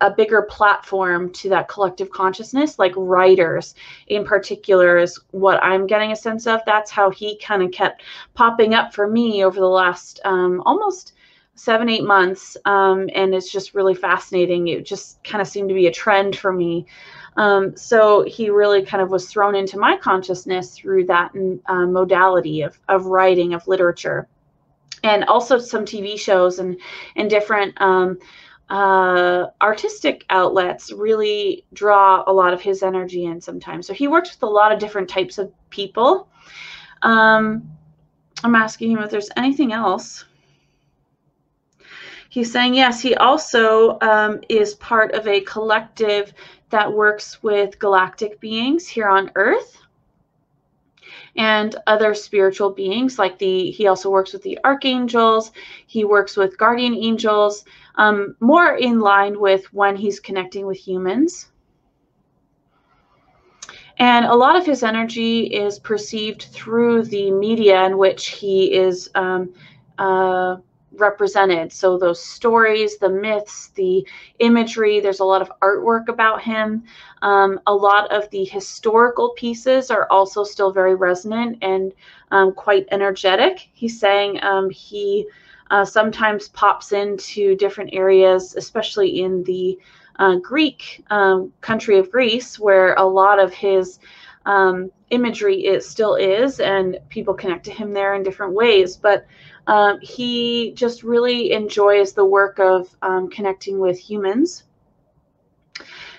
a bigger platform to that collective consciousness, like writers in particular is what I'm getting a sense of. That's how he kind of kept popping up for me over the last um, almost seven, eight months. Um, and it's just really fascinating. It just kind of seemed to be a trend for me. Um, so he really kind of was thrown into my consciousness through that uh, modality of, of writing, of literature, and also some T V shows and, and different um, uh, artistic outlets really draw a lot of his energy in sometimes. So he works with a lot of different types of people. Um, I'm asking him if there's anything else. He's saying, yes, he also um, is part of a collective that works with galactic beings here on Earth and other spiritual beings. Like the, he also works with the archangels. He works with guardian angels, um, more in line with when he's connecting with humans. And a lot of his energy is perceived through the media in which he is um, uh, represented. So those stories, the myths, the imagery, there's a lot of artwork about him. Um, a lot of the historical pieces are also still very resonant and um, quite energetic. He's saying um, he uh, sometimes pops into different areas, especially in the uh, Greek um, country of Greece, where a lot of his um, imagery is still is, and people connect to him there in different ways. But Um, he just really enjoys the work of um, connecting with humans.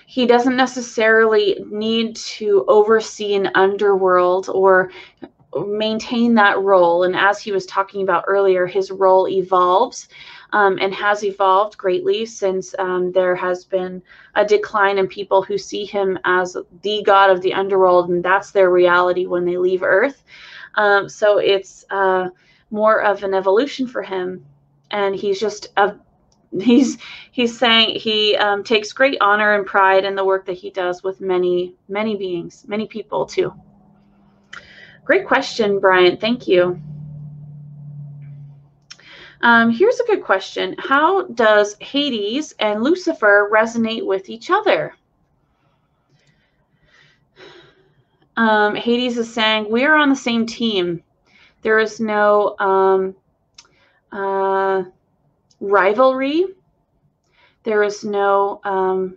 He doesn't necessarily need to oversee an underworld or maintain that role. And as he was talking about earlier, his role evolves um, and has evolved greatly since um, there has been a decline in people who see him as the god of the underworld, and that's their reality when they leave Earth. Um, so it's... Uh, more of an evolution for him, and he's just a he's he's saying he um, takes great honor and pride in the work that he does with many many beings, many people too. Great question, Brian. Thank you. Um, here's a good question: how does Hades and Lucifer resonate with each other? Um, Hades is saying we are on the same team. There is no um, uh, rivalry. There is no um,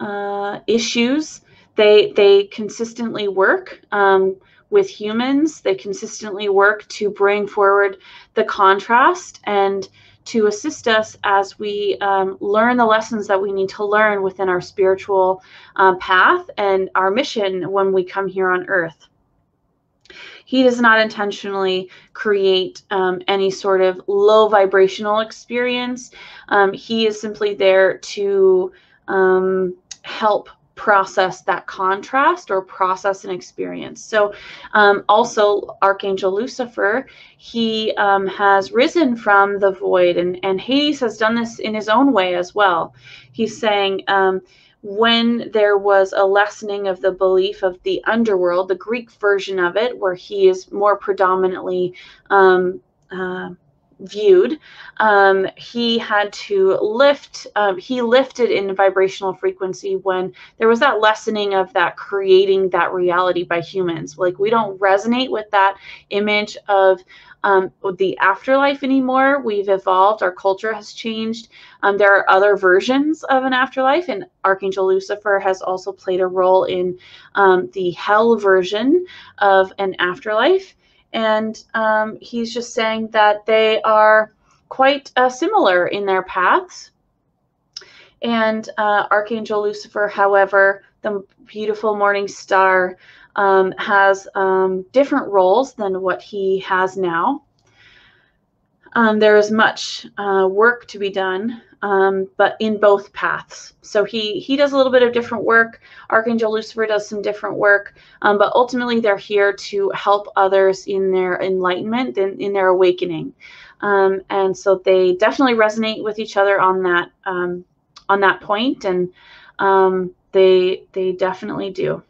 uh, issues. They, they consistently work um, with humans. They consistently work to bring forward the contrast and to assist us as we um, learn the lessons that we need to learn within our spiritual uh, path and our mission when we come here on Earth. He does not intentionally create um, any sort of low vibrational experience. Um, he is simply there to um, help process that contrast or process an experience. So um, also Archangel Lucifer, he um, has risen from the void, and, and Hades has done this in his own way as well. He's saying, um, when there was a lessening of the belief of the underworld, the Greek version of it, where he is more predominantly um, uh, viewed, um, he had to lift, um, he lifted in vibrational frequency when there was that lessening of that creating that reality by humans. Like, we don't resonate with that image of Um, the afterlife anymore. We've evolved. Our culture has changed. Um, there are other versions of an afterlife, and Archangel Lucifer has also played a role in um, the hell version of an afterlife. And um, he's just saying that they are quite uh, similar in their paths. And uh, Archangel Lucifer, however, the beautiful morning star, Um, has um, different roles than what he has now. Um, there is much uh, work to be done, um, but in both paths. So he, he does a little bit of different work. Archangel Lucifer does some different work, um, but ultimately they're here to help others in their enlightenment, in, in their awakening. Um, and so they definitely resonate with each other on that, um, on that point, and um, they, they definitely do.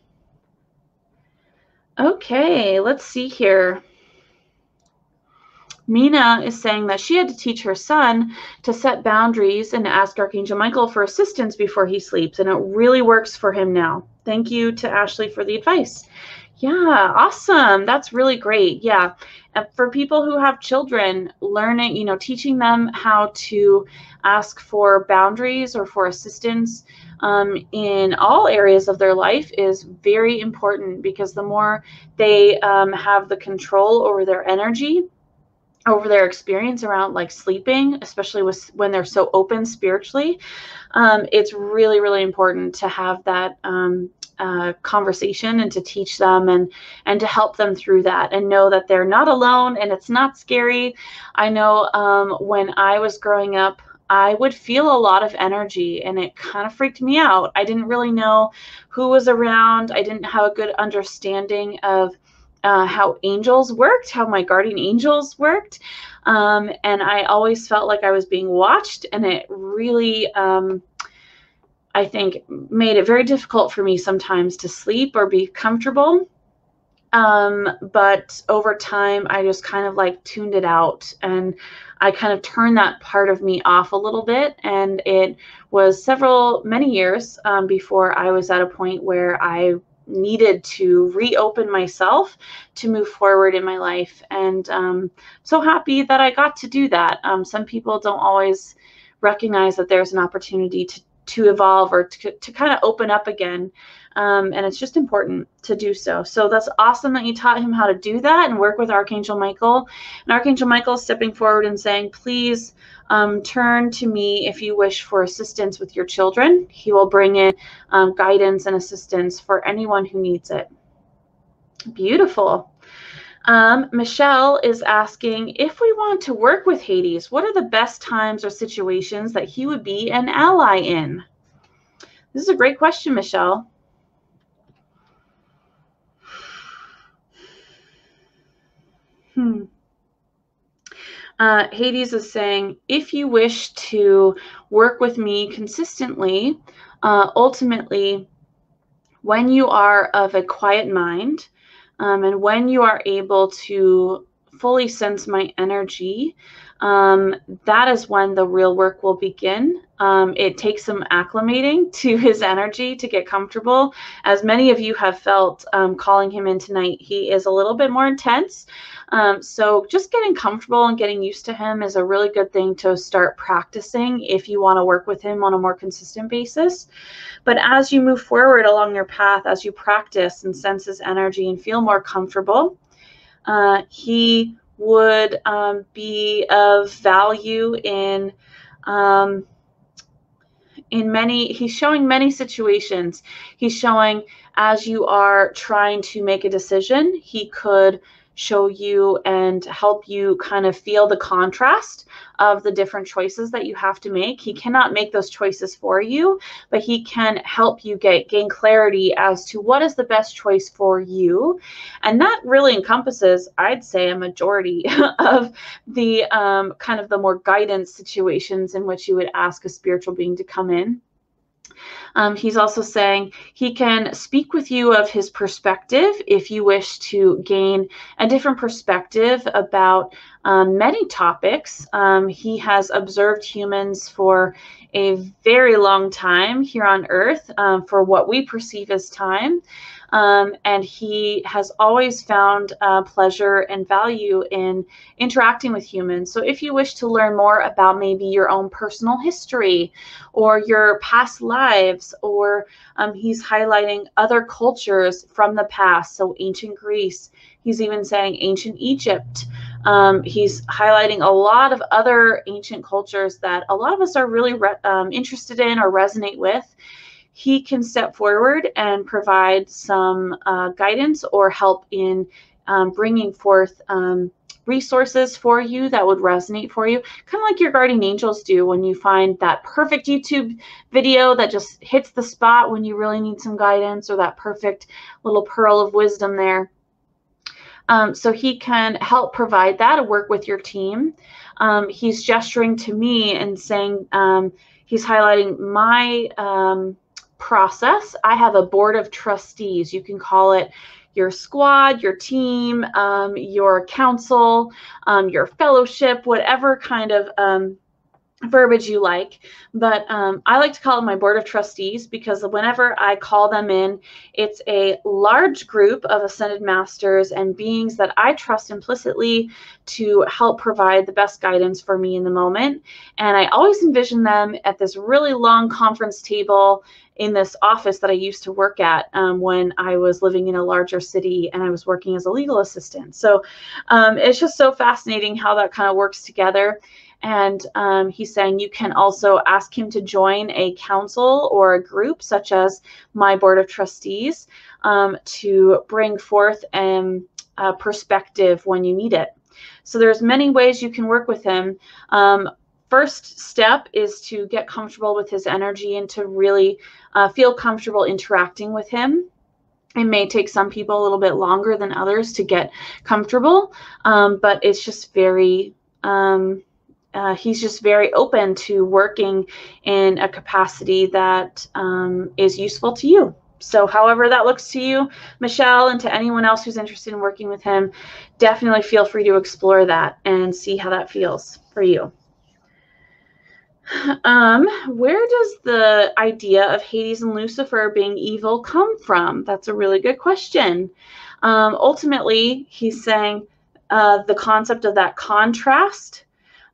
Okay, let's see here. Mina is saying that she had to teach her son to set boundaries and ask Archangel Michael for assistance before he sleeps, and it really works for him now. Thank you to Ashley for the advice. Yeah, awesome. That's really great. Yeah. And for people who have children, learning, you know, teaching them how to ask for boundaries or for assistance um, in all areas of their life is very important, because the more they um, have the control over their energy, over their experience around like sleeping, especially with when they're so open spiritually, um, it's really, really important to have that um, uh, conversation and to teach them and and to help them through that and know that they're not alone and it's not scary. I know um, when I was growing up, I would feel a lot of energy and it kind of freaked me out. I didn't really know who was around. I didn't have a good understanding of Uh, how angels worked, how my guardian angels worked. Um, and I always felt like I was being watched, and it really, um, I think, made it very difficult for me sometimes to sleep or be comfortable. Um, but over time, I just kind of like tuned it out, and I kind of turned that part of me off a little bit. And it was several, many years um, before I was at a point where I needed to reopen myself to move forward in my life. And um, so happy that I got to do that. Um, some people don't always recognize that there's an opportunity to, to evolve or to, to kind of open up again. Um, and it's just important to do so. So that's awesome that you taught him how to do that and work with Archangel Michael. And Archangel Michael is stepping forward and saying, please um, turn to me if you wish for assistance with your children. He will bring in um, guidance and assistance for anyone who needs it. Beautiful. Um, Michelle is asking, if we want to work with Hades, what are the best times or situations that he would be an ally in? This is a great question, Michelle. Hmm. Uh, Hades is saying, if you wish to work with me consistently, uh, ultimately, when you are of a quiet mind, um, and when you are able to fully sense my energy, um, that is when the real work will begin. Um, it takes some acclimating to his energy to get comfortable. As many of you have felt um, calling him in tonight, he is a little bit more intense. Um, so just getting comfortable and getting used to him is a really good thing to start practicing if you want to work with him on a more consistent basis. But as you move forward along your path, as you practice and sense his energy and feel more comfortable, uh, he would um, be of value in... Um, In many, he's showing many situations. He's showing as you are trying to make a decision, he could show you and help you kind of feel the contrast of the different choices that you have to make. He cannot make those choices for you, but he can help you get gain clarity as to what is the best choice for you. And that really encompasses, I'd say, a majority of the um, kind of the more guidance situations in which you would ask a spiritual being to come in. Um, he's also saying he can speak with you of his perspective if you wish to gain a different perspective about um, many topics. Um, he has observed humans for a very long time here on Earth, um, for what we perceive as time. Um, and he has always found uh, pleasure and value in interacting with humans. So if you wish to learn more about maybe your own personal history or your past lives, or um, he's highlighting other cultures from the past, so ancient Greece, he's even saying ancient Egypt. Um, he's highlighting a lot of other ancient cultures that a lot of us are really re um, interested in or resonate with. He can step forward and provide some uh, guidance or help in um, bringing forth um, resources for you that would resonate for you, kind of like your guardian angels do when you find that perfect YouTube video that just hits the spot when you really need some guidance, or that perfect little pearl of wisdom there. Um, so he can help provide that and work with your team. Um, he's gesturing to me and saying, um, he's highlighting my... Um, process. I have a board of trustees. You can call it your squad, your team, um, your council, um, your fellowship, whatever kind of um, verbiage you like. But um, I like to call it my board of trustees, because whenever I call them in, it's a large group of ascended masters and beings that I trust implicitly to help provide the best guidance for me in the moment. And I always envision them at this really long conference table in this office that I used to work at um, when I was living in a larger city and I was working as a legal assistant. So um, it's just so fascinating how that kind of works together. And um, he's saying you can also ask him to join a council or a group such as my board of trustees um, to bring forth um, a perspective when you need it. So there's many ways you can work with him. Um, first step is to get comfortable with his energy and to really uh, feel comfortable interacting with him. It may take some people a little bit longer than others to get comfortable, um, but it's just very... Um, Uh, he's just very open to working in a capacity that um, is useful to you. So however that looks to you, Michelle, and to anyone else who's interested in working with him, definitely feel free to explore that and see how that feels for you. Um, where does the idea of Hades and Lucifer being evil come from? That's a really good question. Um, ultimately, he's saying uh, the concept of that contrast.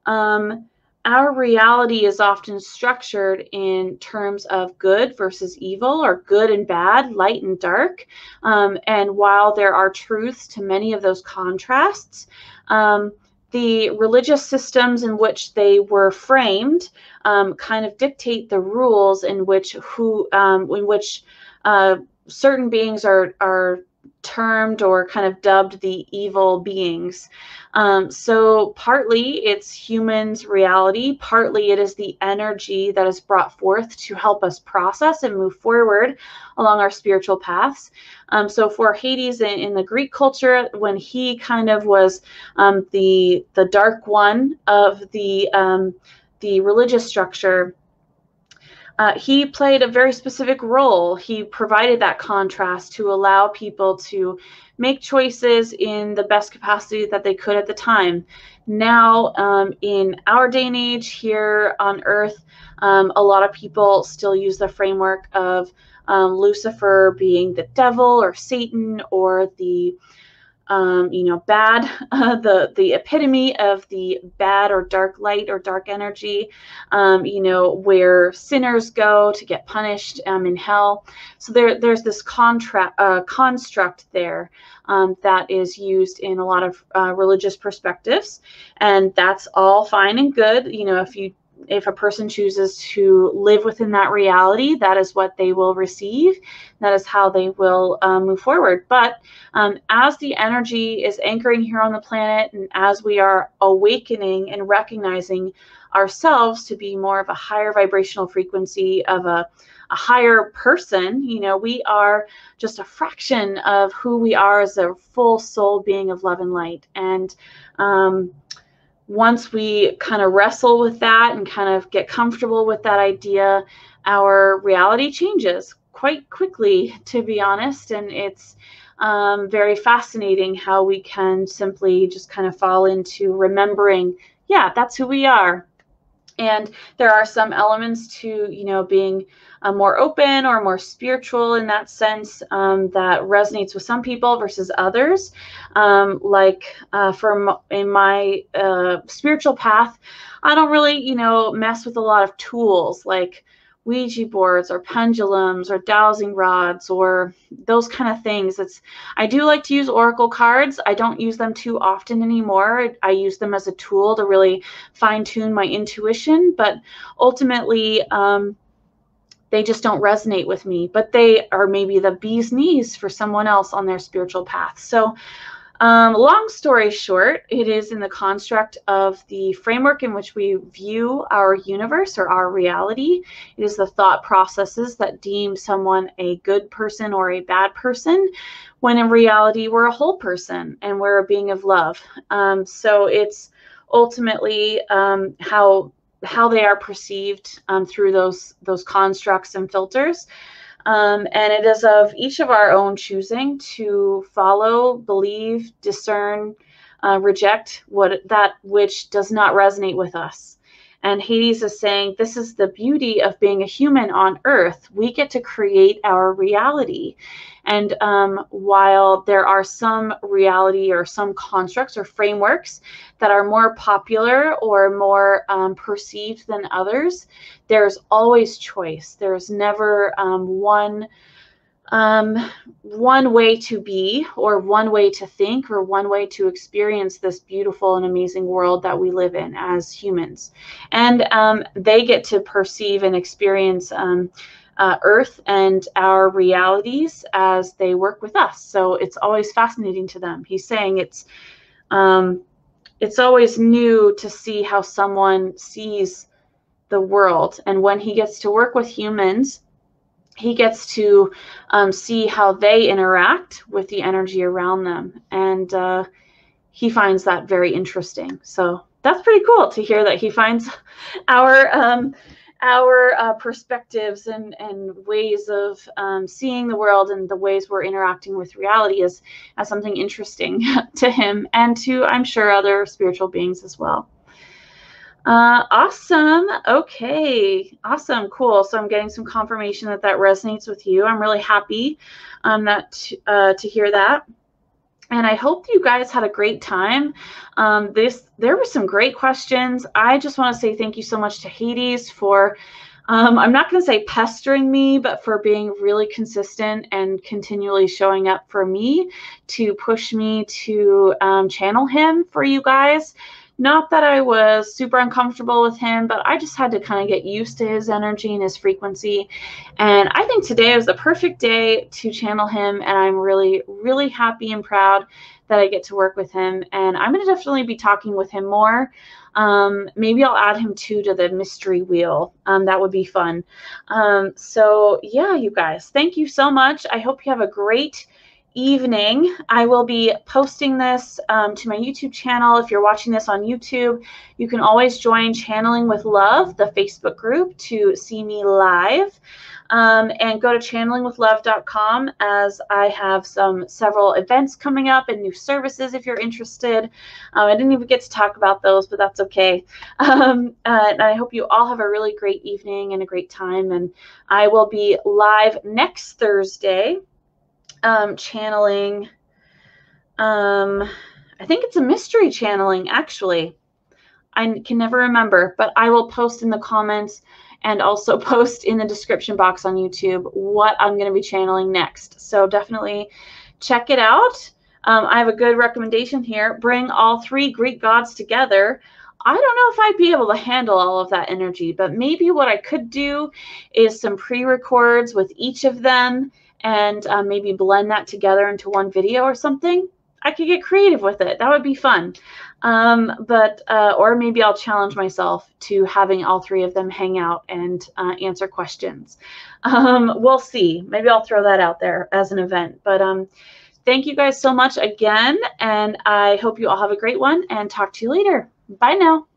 Um, our reality is often structured in terms of good versus evil, or good and bad, light and dark. Um, and while there are truths to many of those contrasts, um, the religious systems in which they were framed um, kind of dictate the rules in which who, um, in which uh, certain beings are are. termed or kind of dubbed the evil beings. Um, so partly it's humans' reality, partly it is the energy that is brought forth to help us process and move forward along our spiritual paths. Um, so for Hades in, in the Greek culture, when he kind of was um, the the dark one of the um, the religious structure, Uh, he played a very specific role. He provided that contrast to allow people to make choices in the best capacity that they could at the time. Now, um, in our day and age here on Earth, um, a lot of people still use the framework of um, Lucifer being the devil or Satan or the Um, you know, bad, uh, the, the epitome of the bad or dark light or dark energy, um, you know, where sinners go to get punished um, in hell. So there, there's this contra- uh, construct there um, that is used in a lot of uh, religious perspectives. And that's all fine and good. You know, if you If a person chooses to live within that reality, that is what they will receive. That is how they will um, move forward. But um, as the energy is anchoring here on the planet, and as we are awakening and recognizing ourselves to be more of a higher vibrational frequency of a, a higher person, you know, we are just a fraction of who we are as a full soul being of love and light. And um, once we kind of wrestle with that and kind of get comfortable with that idea, our reality changes quite quickly, to be honest. And it's um, very fascinating how we can simply just kind of fall into remembering, yeah, that's who we are. And there are some elements to, you know, being uh, more open or more spiritual in that sense um, that resonates with some people versus others. Um, like uh, from in my uh, spiritual path, I don't really, you know, mess with a lot of tools like Ouija boards or pendulums or dowsing rods or those kind of things. It's, I do like to use oracle cards. I don't use them too often anymore. I use them as a tool to really fine tune my intuition, but ultimately um, they just don't resonate with me, but they are maybe the bee's knees for someone else on their spiritual path. So Um, long story short, it is in the construct of the framework in which we view our universe or our reality. It is the thought processes that deem someone a good person or a bad person, when in reality we're a whole person and we're a being of love. Um, so it's ultimately um, how how they are perceived um, through those those constructs and filters. Um, and it is of each of our own choosing to follow, believe, discern, uh, reject what that which does not resonate with us. And Hades is saying, this is the beauty of being a human on Earth. We get to create our reality. And um, while there are some reality or some constructs or frameworks that are more popular or more um, perceived than others, there's always choice. There's never um, one, um, one way to be or one way to think or one way to experience this beautiful and amazing world that we live in as humans. And um, they get to perceive and experience um, uh, Earth and our realities as they work with us. So it's always fascinating to them. He's saying it's, um, it's always new to see how someone sees the world. And when he gets to work with humans, he gets to um, see how they interact with the energy around them. And uh, he finds that very interesting. So that's pretty cool to hear that he finds our um, our uh, perspectives and, and ways of um, seeing the world and the ways we're interacting with reality as, as something interesting to him and to, I'm sure, other spiritual beings as well. Uh, awesome. Okay. Awesome. Cool. So I'm getting some confirmation that that resonates with you. I'm really happy um, that, uh, to hear that. And I hope you guys had a great time. Um, this, there were some great questions. I just want to say thank you so much to Hades for, um, I'm not going to say pestering me, but for being really consistent and continually showing up for me to push me to um, channel him for you guys. Not that I was super uncomfortable with him, but I just had to kind of get used to his energy and his frequency. And I think today was the perfect day to channel him. And I'm really, really happy and proud that I get to work with him. And I'm going to definitely be talking with him more. Um, maybe I'll add him too to the mystery wheel. Um, that would be fun. Um, so yeah, you guys, thank you so much. I hope you have a great evening. I will be posting this um, to my YouTube channel. If you're watching this on YouTube, you can always join Channeling with Love, the Facebook group, to see me live. Um, and go to channeling with love dot com, as I have some several events coming up and new services if you're interested. Um, I didn't even get to talk about those, but that's okay. Um, uh, and I hope you all have a really great evening and a great time. And I will be live next Thursday. Um, channeling, um, I think it's a mystery channeling, actually. I can never remember, but I will post in the comments and also post in the description box on YouTube what I'm going to be channeling next. So definitely check it out. Um, I have a good recommendation here. Bring all three Greek gods together. I don't know if I'd be able to handle all of that energy, but maybe what I could do is some pre-records with each of them and uh, maybe blend that together into one video or something. I could get creative with it. That would be fun. Um, but, uh, or maybe I'll challenge myself to having all three of them hang out and uh, answer questions. Um, we'll see. Maybe I'll throw that out there as an event. But um, thank you guys so much again. And I hope you all have a great one and talk to you later. Bye now.